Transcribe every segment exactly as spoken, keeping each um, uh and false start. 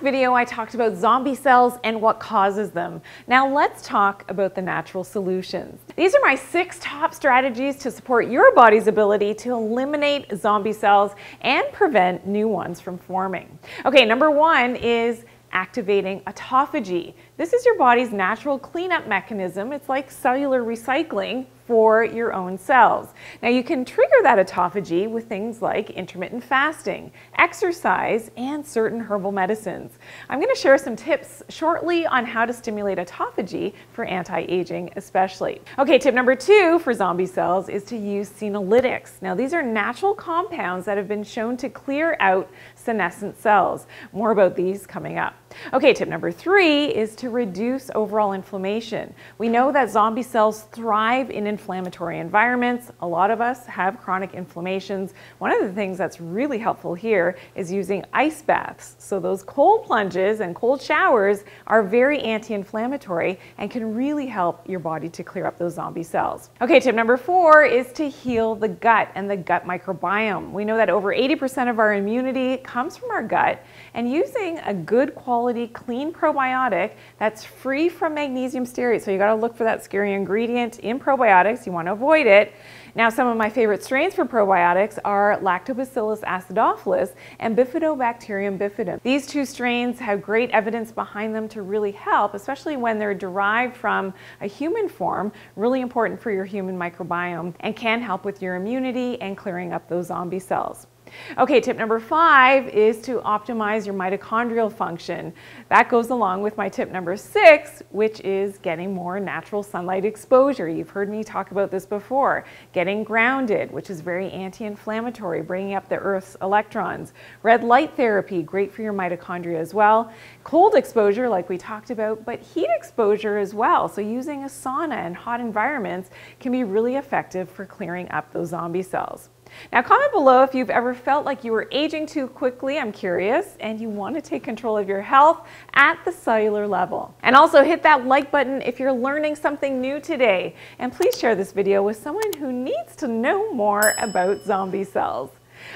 last video, I talked about zombie cells and what causes them. Now let's talk about the natural solutions. These are my six top strategies to support your body's ability to eliminate zombie cells and prevent new ones from forming. Okay, number one is activating autophagy. This is your body's natural cleanup mechanism. It's like cellular recycling for your own cells. Now you can trigger that autophagy with things like intermittent fasting, exercise, and certain herbal medicines. I'm going to share some tips shortly on how to stimulate autophagy for anti-aging especially. Okay, tip number two for zombie cells is to use senolytics. Now these are natural compounds that have been shown to clear out senescent cells. More about these coming up. Okay, tip number three is to reduce overall inflammation. We know that zombie cells thrive in inflammatory environments. A lot of us have chronic inflammations. One of the things that's really helpful here is using ice baths. So those cold plunges and cold showers are very anti-inflammatory and can really help your body to clear up those zombie cells. Okay, tip number four is to heal the gut and the gut microbiome. We know that over eighty percent of our immunity comes from our gut, and using a good quality clean probiotic that's free from magnesium stearate. So you got to look for that scary ingredient in probiotics. You want to avoid it. Now, some of my favorite strains for probiotics are Lactobacillus acidophilus and Bifidobacterium bifidum. These two strains have great evidence behind them to really help, especially when they're derived from a human form, really important for your human microbiome and can help with your immunity and clearing up those zombie cells. Okay, tip number five is to optimize your mitochondrial function. That goes along with my tip number six, which is getting more natural sunlight exposure. You've heard me talk about this before. Getting grounded, which is very anti-inflammatory, bringing up the Earth's electrons. Red light therapy, great for your mitochondria as well. Cold exposure, like we talked about, but heat exposure as well. So using a sauna and hot environments can be really effective for clearing up those zombie cells. Now comment below if you've ever felt like you were aging too quickly, I'm curious, and you want to take control of your health at the cellular level. And also hit that like button if you're learning something new today. And please share this video with someone who needs to know more about zombie cells.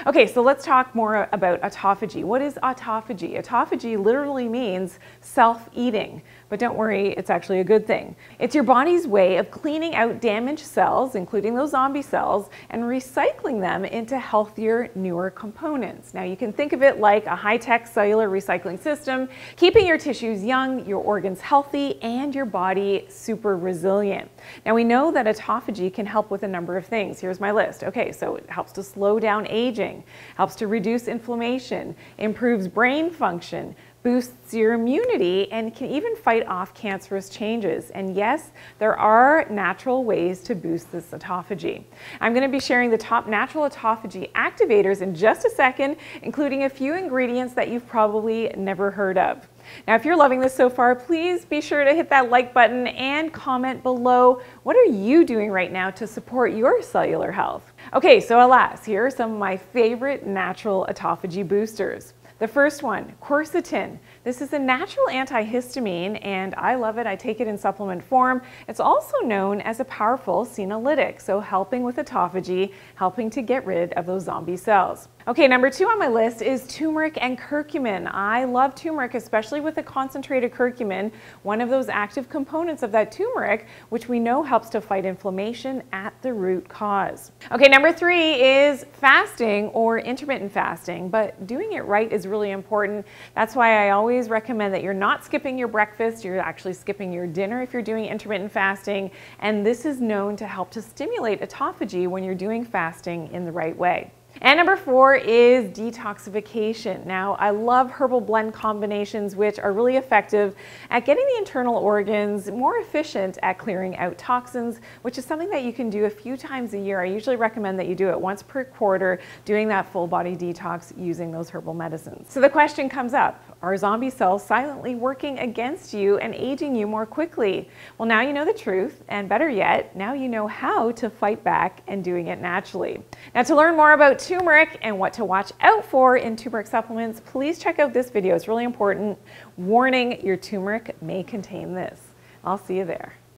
Okay, so let's talk more about autophagy. What is autophagy? Autophagy literally means self-eating, but don't worry, it's actually a good thing. It's your body's way of cleaning out damaged cells, including those zombie cells, and recycling them into healthier, newer components. Now, you can think of it like a high-tech cellular recycling system, keeping your tissues young, your organs healthy, and your body super resilient. Now, we know that autophagy can help with a number of things. Here's my list. Okay, so it helps to slow down aging. Aging, helps to reduce inflammation, improves brain function, boosts your immunity, and can even fight off cancerous changes. And yes, there are natural ways to boost this autophagy. I'm going to be sharing the top natural autophagy activators in just a second, including a few ingredients that you've probably never heard of. Now, if you're loving this so far, please be sure to hit that like button and comment below. What are you doing right now to support your cellular health? Okay, so alas, here are some of my favorite natural autophagy boosters. The first one, quercetin. This is a natural antihistamine, and I love it. I take it in supplement form. It's also known as a powerful senolytic, so helping with autophagy, helping to get rid of those zombie cells. Okay, number two on my list is turmeric and curcumin. I love turmeric, especially with the concentrated curcumin, one of those active components of that turmeric, which we know helps to fight inflammation at the root cause. Okay, number three is fasting or intermittent fasting, but doing it right is really important. That's why I always recommend that you're not skipping your breakfast, you're actually skipping your dinner if you're doing intermittent fasting, and this is known to help to stimulate autophagy when you're doing fasting in the right way. And number four is detoxification. Now, I love herbal blend combinations, which are really effective at getting the internal organs more efficient at clearing out toxins, which is something that you can do a few times a year. I usually recommend that you do it once per quarter, doing that full body detox using those herbal medicines. So the question comes up, are zombie cells silently working against you and aging you more quickly? Well, now you know the truth, and better yet, now you know how to fight back and doing it naturally. Now, to learn more about turmeric and what to watch out for in turmeric supplements, please check out this video. It's really important. Warning, your turmeric may contain this. I'll see you there.